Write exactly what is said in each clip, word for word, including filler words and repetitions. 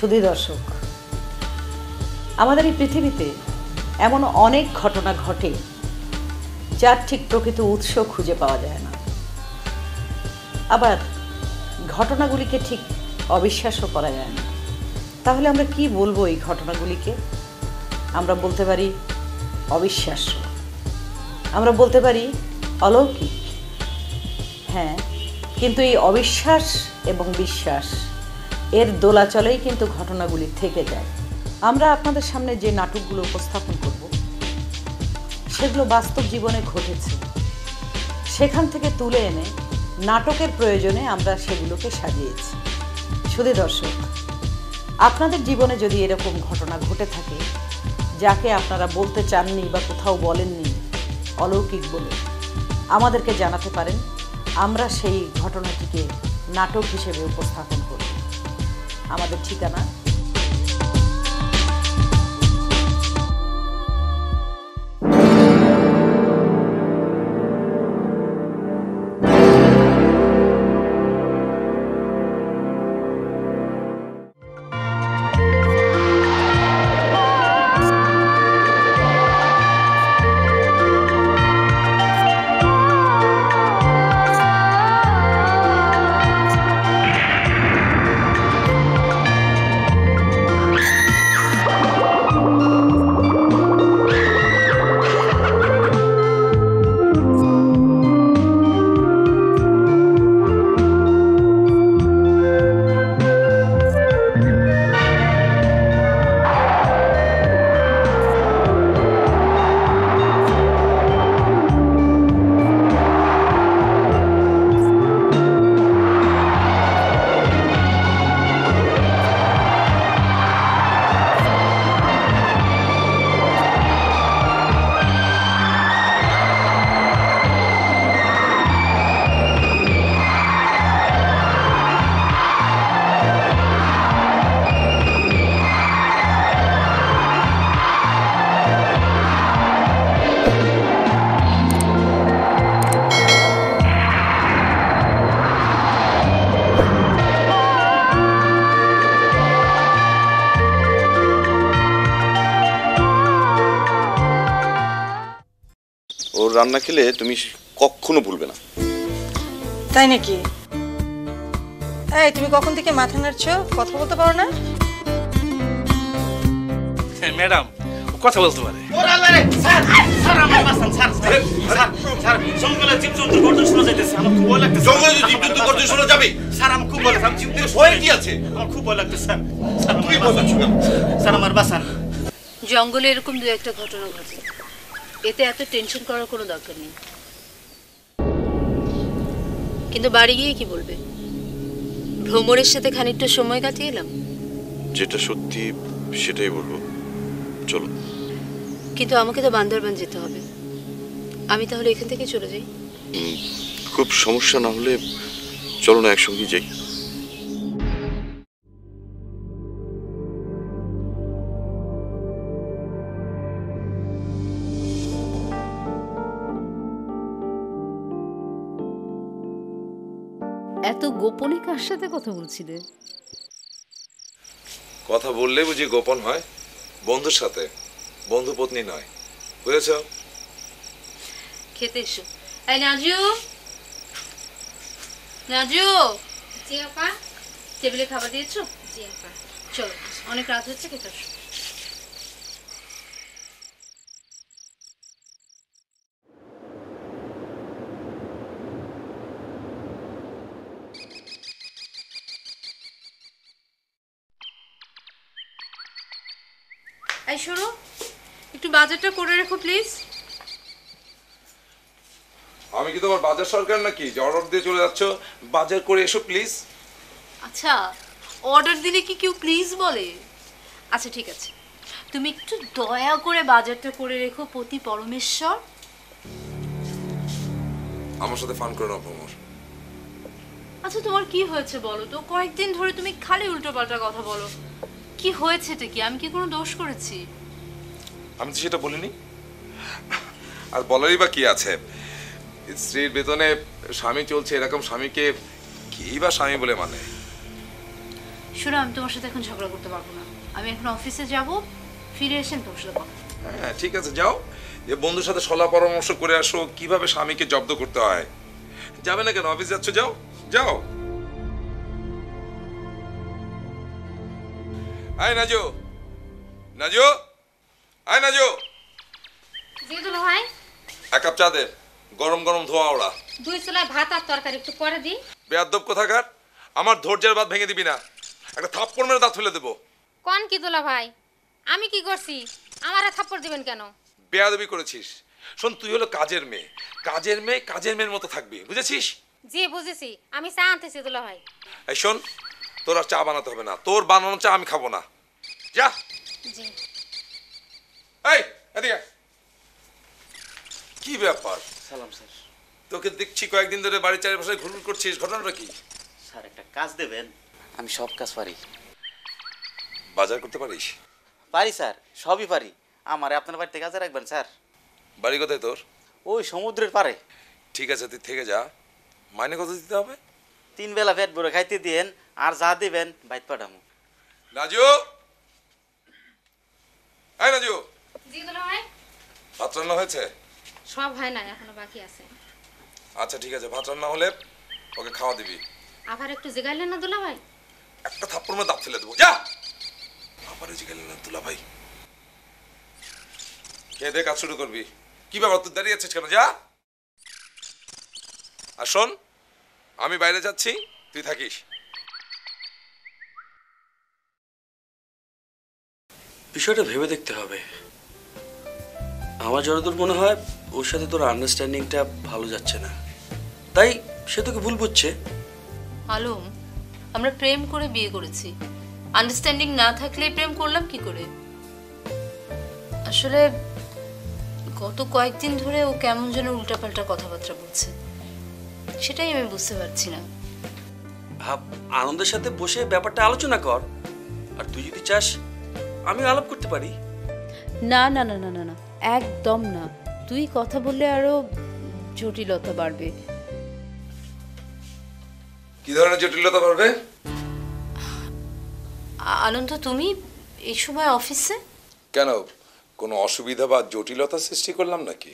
শুধু দর্শক, আমাদের এই পৃথিবীতে এমন অনেক ঘটনা ঘটে যার ঠিক প্রকৃত উৎস খুঁজে পাওয়া যায় না, আবার ঘটনাগুলিকে ঠিক অবিশ্বাসও করা যায় না। তাহলে আমরা কি বলবো এই ঘটনাগুলিকে? আমরা বলতে পারি অবিশ্বাস্য, আমরা বলতে পারি অলৌকিক। হ্যাঁ, কিন্তু এই অবিশ্বাস এবং বিশ্বাস এর দোলাচলেই কিন্তু ঘটনাগুলি থেকে যায়। আমরা আপনাদের সামনে যে নাটকগুলো উপস্থাপন করব সেগুলো বাস্তব জীবনে ঘটেছে, সেখান থেকে তুলে এনে নাটকের প্রয়োজনে আমরা সেগুলোকে সাজিয়েছি। শুধু দর্শক, আপনাদের জীবনে যদি এরকম ঘটনা ঘটে থাকে যাকে আপনারা বলতে চাননি বা কোথাও বলেননি অলৌকিক বলে, আমাদেরকে জানাতে পারেন, আমরা সেই ঘটনাটিকে নাটক হিসেবে উপস্থাপন করব। আমাদের ঠিকানা রান্না খেলে তুমি কখনো ভুলবে না। তাই নাকি? এই তুমি কখন থেকে মাথা নাড়ছো, কথা বলতে পারো না? ম্যাডাম কথা বলতে পারে। ওরে আল্লাহ রে, স্যার স্যার আমার বাসন স্যার স্যার স্যার জঙ্গলে জীবজন্তু গর্জন শোনা যাইতেছে, আমার খুব ভয় লাগতেছে। জঙ্গলে জীবজন্তু গর্জন শোনা যাবে স্যার? আমার খুব ভয় লাগছে, আমি জীবনে ভয় কি আছে, আমার খুব ভয় লাগতেছে স্যার। স্যার তুমি বলছো স্যার আমার বাসন জঙ্গলে এরকম দুই একটা ঘটনা ঘটে, এতে এত টেনশন করার কোনো দরকার নেই। কিন্তু বাড়ি গিয়ে কি বলবে, ভ্রমণের সাথে খানিকটা সময় কাটিয়ে এলাম? যেটা সত্যি সেটাই বলবো, চলো। কিন্তু আমাকে তো বান্দরবান যেতে হবে, আমি তাহলে এখান থেকে চলে যাই? খুব সমস্যা না হলে চলো না একসঙ্গে যাই। এত গোপনে কার সাথে কথা বলছিলে? কথা বললে বুঝি গোপন হয়? বন্ধুর সাথে, বন্ধু পত্নী নয়, বুঝেছ? খেতে এসো। এই নাজু, নাজু। জি আপা। টেবিলে খাবার দিয়েছো? জি আপা। চলো, অনেক রাত হচ্ছে, খেতে এসো। এই শোনো, একটু বাজারটা করে রেখো প্লিজ। আমি কি তোমার বাজার সরকার নাকি যে অর্ডার দিয়ে চলে যাচ্ছ? বাজার করে এসো প্লিজ। আচ্ছা, অর্ডার দিলে কি কেউ প্লিজ বলে? আচ্ছা ঠিক আছে, তুমি একটু দয়া করে বাজারটা করে রেখো পতি পরমেশ্বর। আমার সাথে ফান করো না পরমেশ্বর। আচ্ছা তোমার কি হয়েছে বলো তো? কয়েকদিন ধরে তুমি খালি উল্টোপাল্টা কথা বলো, কি হয়েছে? কি আমি কি কোনো দোষ করেছি? আমি তো সেটা বলিনি, আর বলারই বা কি আছে? স্ত্রীর বেতনে স্বামী চলছে, এরকম স্বামীকে কি বা স্বামী বলে মানে? শোনো, আমি তোমার সাথে এখন ঝগড়া করতে পারবো না। আমি এখন অফিসে যাব, ফিরে এসে তোমার সাথে কথা। হ্যাঁ ঠিক আছে, যাও যে বন্ধুর সাথে সলা পরামর্শ করে আসো কিভাবে স্বামীকে জব্দ করতে হয়। যাবে না কেন? অফিস যাচ্ছ, যাও যাও। আয় নাজো, নাজো, আয় নাজো। জি দুলা ভাই, এক কাপ চা দে, গরম গরম ধোয়া ওড়া। দুই চুলায় ভাত আর তরকারি একটু পরে দি। বেয়াদব কোথাকার, আমার ধৈর্যের বাঁধ ভেঙে দিবি না, একটা থাপ্পড় মেরে দাঁত ফেলে দেব। কোন কি দুলা ভাই, আমি কি করছি? আমারে থাপ্পড় দিবেন কেন? বেয়াদবি করেছিস। শোন, তুই হলো কাজের মেয়ে, কাজের মেয়ে কাজের মেয়ের মতো থাকবি, বুঝেছিস? জি বুঝেছি, আমি চা আনতেছি দুলা ভাই। এই শোন, তোর আর চা বানাতে হবে না, তোর বানানো চা আমি খাবো না, যা। জি। এই এদিকে, কি ব্যাপার? সালাম স্যার। তোকে দেখছি কয়েকদিন ধরে বাড়ির চারিপাশে ঘুরঘুর করছিস, ঘটনাটা কি? স্যার একটা কাজ দেবেন? আমি সব কাজ পারি। বাজার করতে পারিস? পারি স্যার, সবই পারি। আমারে আপনার বাড়িতে কাজে রাখবেন স্যার? বাড়ি কোথায় তোর? ওই সমুদ্রের পারে। ঠিক আছে, তুই থেকে যা। মাইনে কত দিতে হবে? তিন বেলা পেট ভরে খাইতে দিয়েন, আর যা দিবেন বাইত পাঠামো। রাজু, এই রাজু। জি বলো ভাই। ভাত রান্না হয়েছে? সব হয় না, এখনো বাকি আছে। আচ্ছা ঠিক আছে, ভাত রান্না হলে ওকে খাওয়া দিবি। আবার একটু জিগাইলেন না দুলা ভাই? একটা থাপ্পড় মেরে দাঁত ফেলে দেবো, যা। আবার জিগাইলেন না দুলা ভাই? খেয়ে দে, কাজ শুরু করবি। কি ব্যাপার তুই দাঁড়িয়ে আছিস কেন? যা। আর শোন, আমি বাইরে যাচ্ছি, তুই থাকিস। বিষয়টা ভেবে দেখতে হবে। আমার যতদূর মনে হয় ওর সাথে তোর আন্ডারস্ট্যান্ডিংটা ভালো যাচ্ছে না, তাই সে তোকে ভুল বুঝছে। আলম, আমরা প্রেম করে বিয়ে করেছি, আন্ডারস্ট্যান্ডিং না থাকলে প্রেম করলাম কি করে? আসলে গত কয়েকদিন ধরে ও কেমন যেন উল্টাপাল্টা কথাবার্তা বলছে, সেটাই আমি বুঝতে পারছি না। ভাব, আনন্দের সাথে বসে ব্যাপারটা আলোচনা কর। আর তুই যদি চাস আমি আলাপ করতে পারি। না না না না না, একদম না। তুই কথা বললে আরো জটিলতা বাড়বে। কি ধরনের জটিলতা বাড়বে? আনন্দ, তুমি এই সময় অফিসে কেন? কোনো অসুবিধা বা জটিলতা সৃষ্টি করলাম নাকি?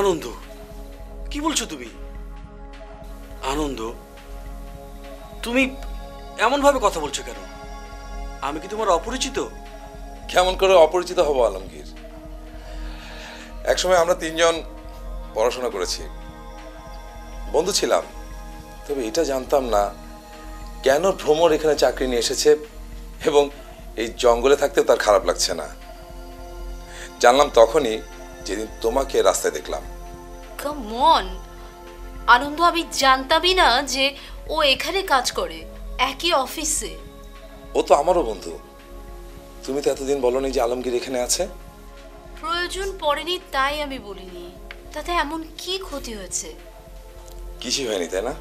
আনন্দ, কি বলছো তুমি? আনন্দ, তুমি এমন ভাবে কথা বলছো কেন? আমি কি তোমার অপরিচিত? কেমন করে অপরিচিত হব আলমগীর? একসময় আমরা তিনজন পড়াশোনা করেছি, বন্ধু ছিলাম। তবে এটা জানতাম না কেন ভ্রমর এখানে চাকরি নিয়ে এসেছে এবং এই জঙ্গলে থাকতেও তার খারাপ লাগছে না। জানলাম তখনই যেদিন তোমাকে রাস্তায় দেখলাম। কাম অন আনন্দ, আমি জানতামই না যে ও এখানে কাজ করে, একই অফিসে। ও তো আমারও বন্ধু। তুমি তো এতদিন বলনি যে আলমগীর এখানে আছে। প্রয়োজন পড়েনি তাই আমি বলিনি। তাতে এমন কি ক্ষতি হয়েছে? কিছুই হয়নি, তাই না?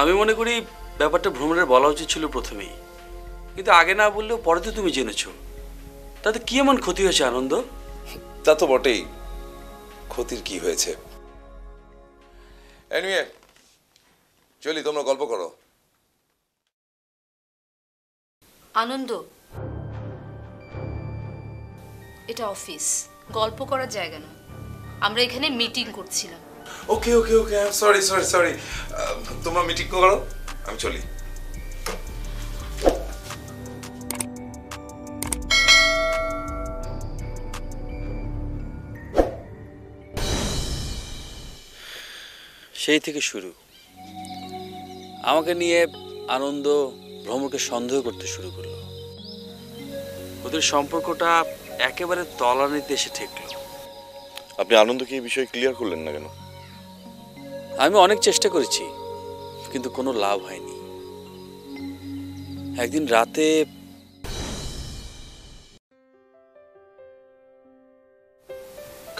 আমি মনে করি ব্যাপারটা ভ্রমণের বলা উচিত ছিল প্রথমেই, কিন্তু আগে না বললেও পরে তো তুমি জেনেছো। তাতে কি এমন ক্ষতি হয়েছে আনন্দ? তা তো বটেই, ক্ষতির কি হয়েছে? এনিওয়ে চলি, তোমরা গল্প করো। আনন্দ, এটা অফিস, গল্প করার জায়গা না। আমরা এখানে মিটিং করছিলাম। Okay okay okay, I am sorry sorry sorry. তোমরা মিটিং করো, আমি চলি। সেই থেকে শুরু, আমাকে নিয়ে আনন্দ ভ্রমণকে সন্দেহ করতে শুরু করলো। ওদের সম্পর্কটা একেবারে তলানিতে এসে ঠেকল। আপনি আনন্দকে এই বিষয়ে ক্লিয়ার করলেন না কেন? আমি অনেক চেষ্টা করেছি, কিন্তু কোনো লাভ হয়নি। একদিন রাতে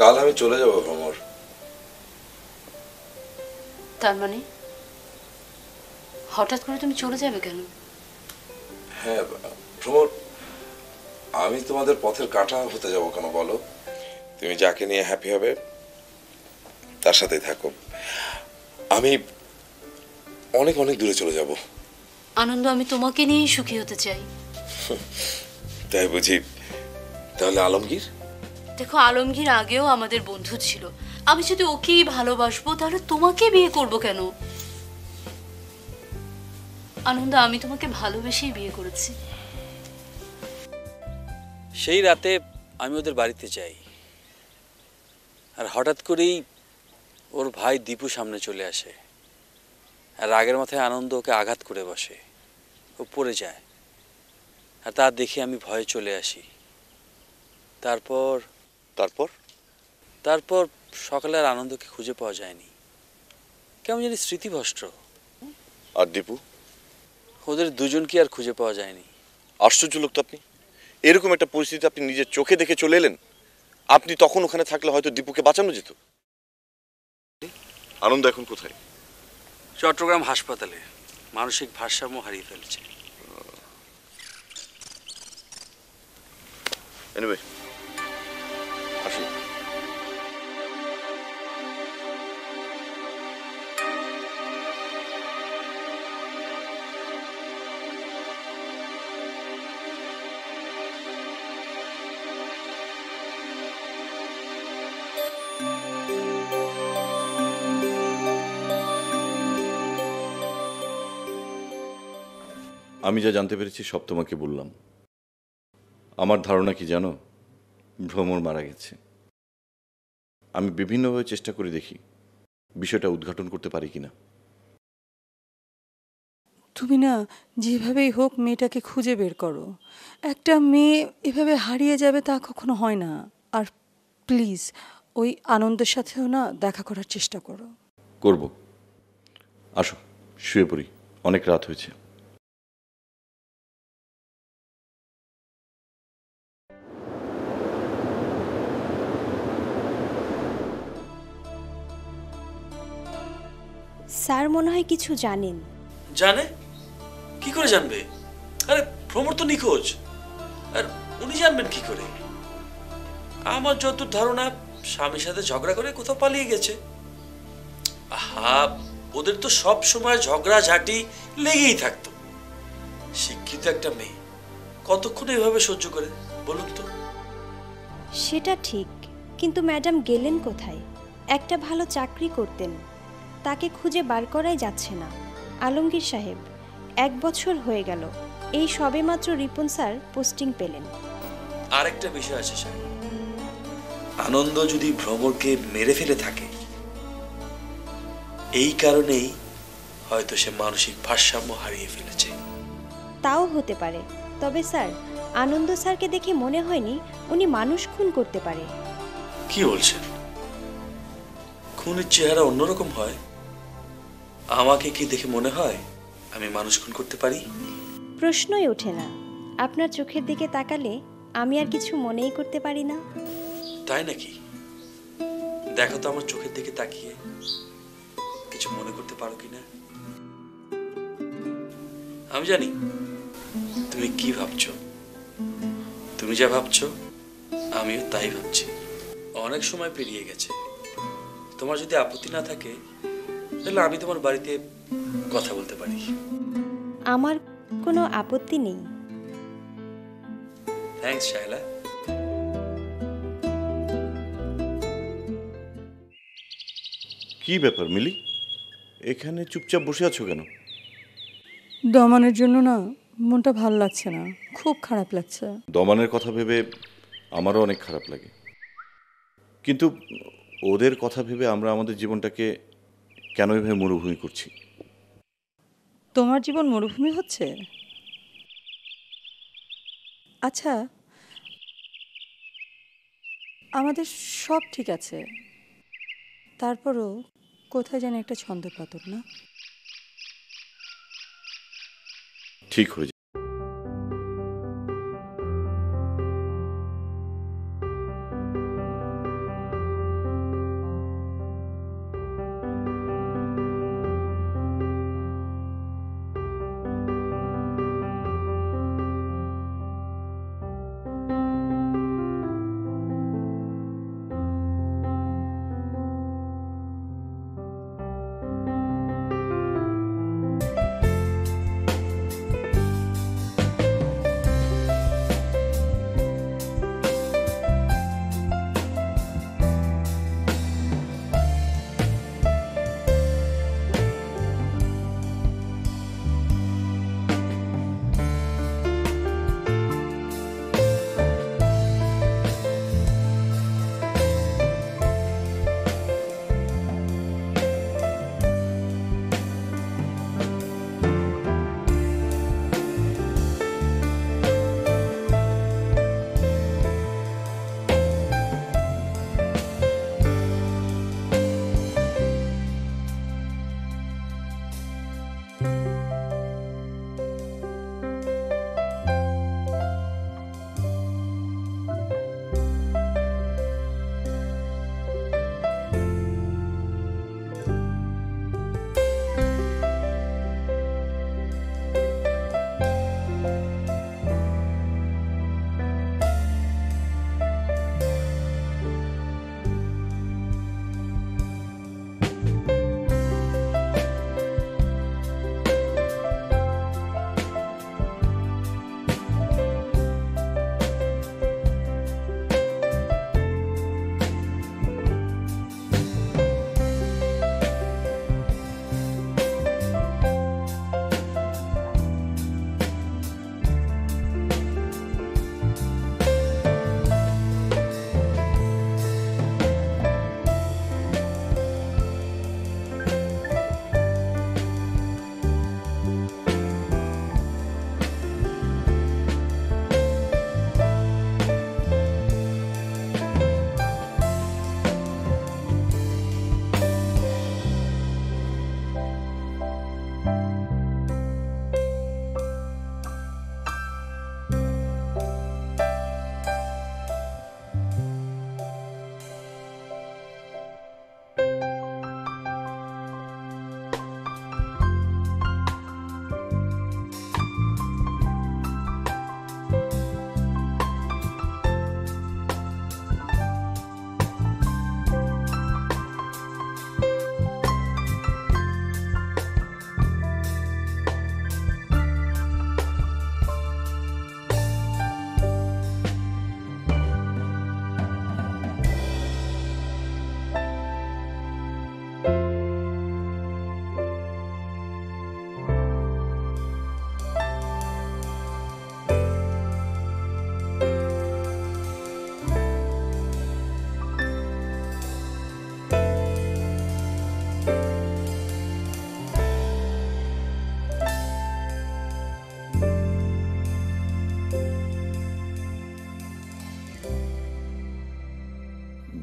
কাল আমি চলে যাব ভ্রমর। তার মানে হঠাৎ করে তুমি চলে যাবে কেন? হ্যাঁ ভ্রমর, আমি তোমাদের পথের কাঁটা হতে যাবো কেন বলো? তুমি যাকে নিয়ে হ্যাপি হবে তার সাথেই থাকো, আমি অনেক অনেক দূরে চলে যাব। आनंद आमी तुम्हाके निये सुखी होते चाहिए। ताई बुझी ताहले आलमगीर? देखो आलमगीर आगेओ आमादेर बंधु छिलो। आमी जोदि ओकेई भालोबासबो ताहले तुम्हाके बिये करबो केनो? आनंद आमी तुम्हाके भालोबेशेई बिये करेछि। सेई राते आमी ओदेर बाड़ीते जाई और हठात् करेई ओर भाई दीपू सामने चले आसे। रागेर माथाय आनंद ओके आघात करे बसे, ओ पड़े जाए और ता देखे आमी भये चले आसि। तारपर तारपर तारपर सकाले आर आनंदके खुंजे पावा जायनि, केमन जानि स्मृतिभ्रष्ट। और दीपू ओदेर दुजनके आर खुंजे पावा जायनि। आश्चर्य लोक तो आपनि, एरकम एकटा परिस्थिति आपनि निजेर चोखे देखे चले एलेन। आपनि तखन ओखाने थाकले हयतो दीपूके बाँचानो जेत। आनंद एखन कोथाय? चट्टग्राम हासपाताले मानसिक भाषामो हारिये फेलेছে। एनिवे আসি। आमी जा जानते पेरेछि सब तोमाके बोललाम। आमार धारणा कि जानो, भ्रमर मारा गेछे। आमी विभिन्नभावे चेष्टा करे देखी विषयटा उद्घाटन करते पारी किना। तुमि ना जेभावेई होक मेयेटाके खुंजे बेर करो। एकटा मेये एभावे हारिये जाबे ता कखनो हय ना। और प्लिज ओई आनंदेर साथेओ ना देखा करार चेष्टा करो। करबो। आसो शुये पड़ि, अनेक रात हयेछे। सार मन है किछु जानेन। जाने की करे जानबे? अरे भ्रमर तो निखोज, और उनी जानबेन की करे? आमार जत धारणा स्वामीर साथे झगड़ा करे कोथाओ पालिये गेछे। आहा, ओदेर तो सब समय झगड़ा झाटी लेगेई थाकतो। शिक्षित एकटा मेये कतक्षण एभावे सह्य करे बोलुन तो? सेटा ठीक, किन्तु मैडम गेलेन कोथाय? एकटा भालो चाकरी करतेन, ताके खुजे बार कराई जाच्छे ना। आलमगीर साहेब एक बछर हये गेल एई सबे मात्र रिपन सर पोस्टिंग पेलेन। आरेकटा विषय आछे साहेब, आनंद यदि भ्रमरके मेरे फेले थाके एई कारणेई हयतो से मानसिक भाषाम्य हारिये फेलेछे। ताओ होते पारे, तबे सर आनंद सरके देखे मने हयनि उनि मानुष खून करते पारे। कि बोलछेन? खुनेर चेहरा अन्यरकम हय। आमाके कि देखे मने हय आमी मानुष खून करते पाরি? প্রশ্নই ওঠে না। আপনার চোখের দিকে তাকালে আমি আর কিছু মনেই করতে পারি না। তাই নাকি? দেখো তো আমার চোখের দিকে তাকিয়ে কিছু মনে করতে পারো কিনা। আমি জানি তুমি কি ভাবছো। তুমি যা ভাবছো আমিও তাই ভাবছি। অনেক সময় পেরিয়ে গেছে। তোমার যদি আপত্তি না থাকে তাহলে আমি তোমার বাড়িতে কথা বলতে পারি। আমার কোনো আপত্তি নেই। থ্যাঙ্কস শায়লা। কি ব্যাপার মিলি, এখানে চুপচাপ বসে আছো কেন? দমানের জন্য না মনটা ভালো লাগছে না, খুব খারাপ লাগছে। দমানের কথা ভেবে আমারও অনেক খারাপ লাগে, কিন্তু ওদের কথা ভেবে আমরা আমাদের জীবনটাকে কেন এভাবে মরুভূমি করছি। তোমার জীবন মরুভূমি হচ্ছে? আচ্ছা আমাদের সব ঠিক আছে, তারপরও কোথায় যেন একটা ছন্দ পাতর না? ঠিক হয়ে যাবে।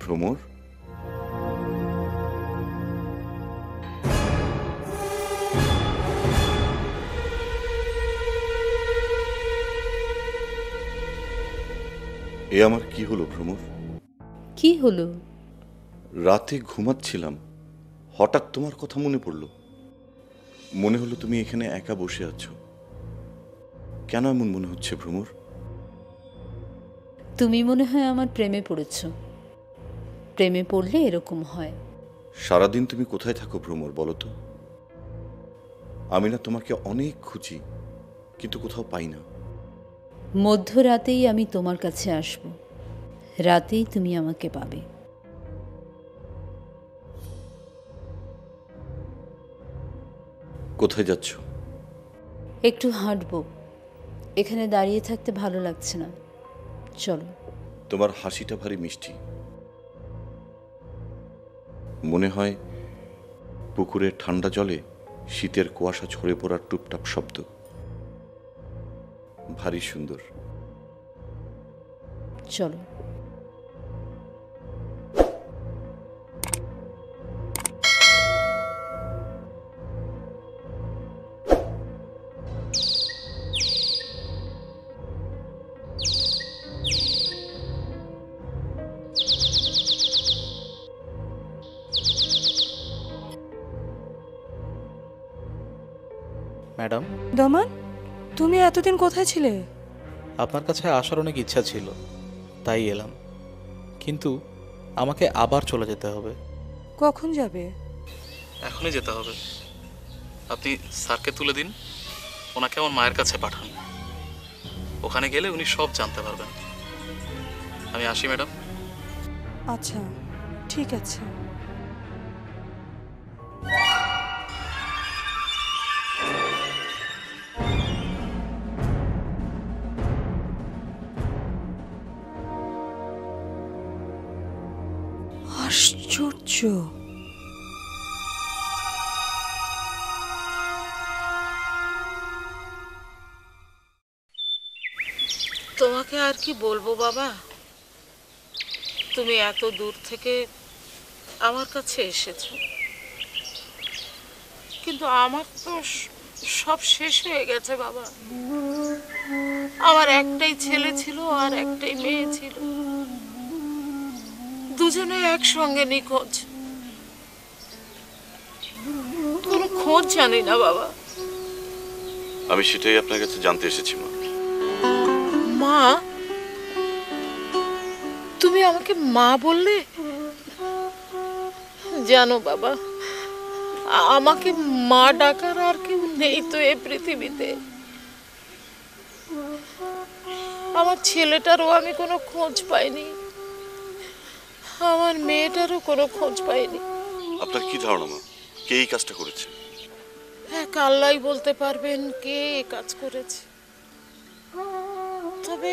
समोर ए आमार की हलो भ्रमर की हलो राते घुमाच्छिलाम हठात् तुम्हार कथा मने पड़लो मने हलो तुमी एखाने एका बसे आछो केन एमन मने हच्छे भ्रमर तुमी मने हय आमार प्रेमे पड़ेछो प्रेमे पड़ले एरकम हय सारा दिन तुमी कोथाय थाको भ्रमर बोलो तो आमी ना तुम्हाके अनेक खुजी किन्तु कोथाओ पाई ना मध्य रातेई आमी तोमार काछे आसबो रातेई तुमी आमाके पाबे কোথায় যাচ্ছো একটু হাঁটবো এখানে দাঁড়িয়ে থাকতে ভালো লাগছে না চলো তোমার হাসিটা ভারী মিষ্টি মনে হয় পুকুরে ঠান্ডা জলে শীতের কুয়াশা ছড়ে পড়ার টুপটাপ শব্দ ভারী সুন্দর চলো मैडम दमन तुम्हें एत दिन कोथाय छिले आपनार काछे आसार अनेक इच्छा छिलो ताई एलाम किन्तु आमाके आबार चले जेते होबे कखन जाबे एखोनी जेते होबे आपनी सारके तुले दिन ओनाके आमार मायेर काछे पाठान ओखाने गेले उनी सब जानते पारबेन आमी आसि मैडम अच्छा ठीक आछे তোমাকে আর কি বলবো বাবা তুমি এত দূর থেকে আমার কাছে এসেছো কিন্তু আমার তো সব শেষ হয়ে গেছে বাবা আমার একটাই ছেলে ছিল আর একটাই মেয়ে ছিল দুজনে একসঙ্গে নিখোঁজ কোনো খোঁজ জানি না বাবা আমি সেটাই আপনার কাছে জানতে এসেছি মা মা তুমি আমাকে মা বললে জানো বাবা আমাকে মা ডাকার আর কেউ নেই তো এই পৃথিবীতে আমার ছেলেটারও আমি কোনো খোঁজ পাইনি আমার মেয়েটারও কোনো খোঁজ পাইনি আপনার কি ধারণা মা কে এই কাজটা করেছে এক আল্লাহই বলতে পারবেন কে এই কাজ করেছে তবে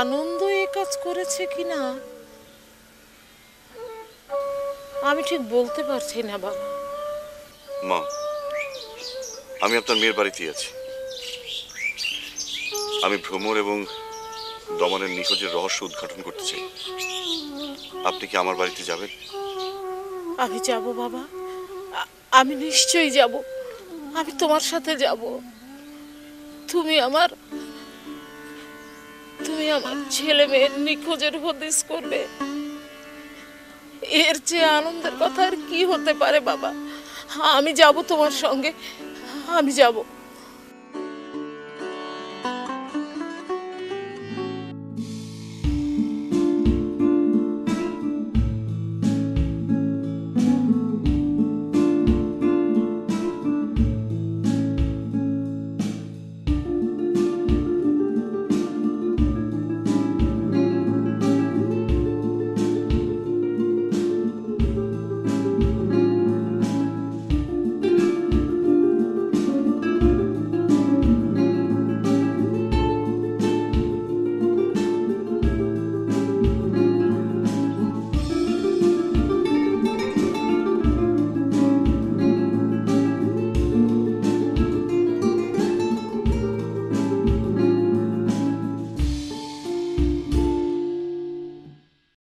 আনন্দ এই কাজ করেছে কিনা আমি ঠিক বলতে পারছি না বাবা মা আমি আপনার মেয়ের বাড়িতে আছি আমি ভ্রমর এবং দমনের নিখোঁজের রহস্য উদ্ঘাটন করতে চাই আপনি কি আমার বাড়িতে যাবেন আমি যাব বাবা আমি নিশ্চয়ই যাব আমি তোমার সাথে যাব তুমি আমার তুমি আমার ছেলে মেয়ের নিখোঁজের হদিস করবে এর চেয়ে আনন্দের কথা আর কি হতে পারে বাবা আমি যাব তোমার সঙ্গে আমি যাব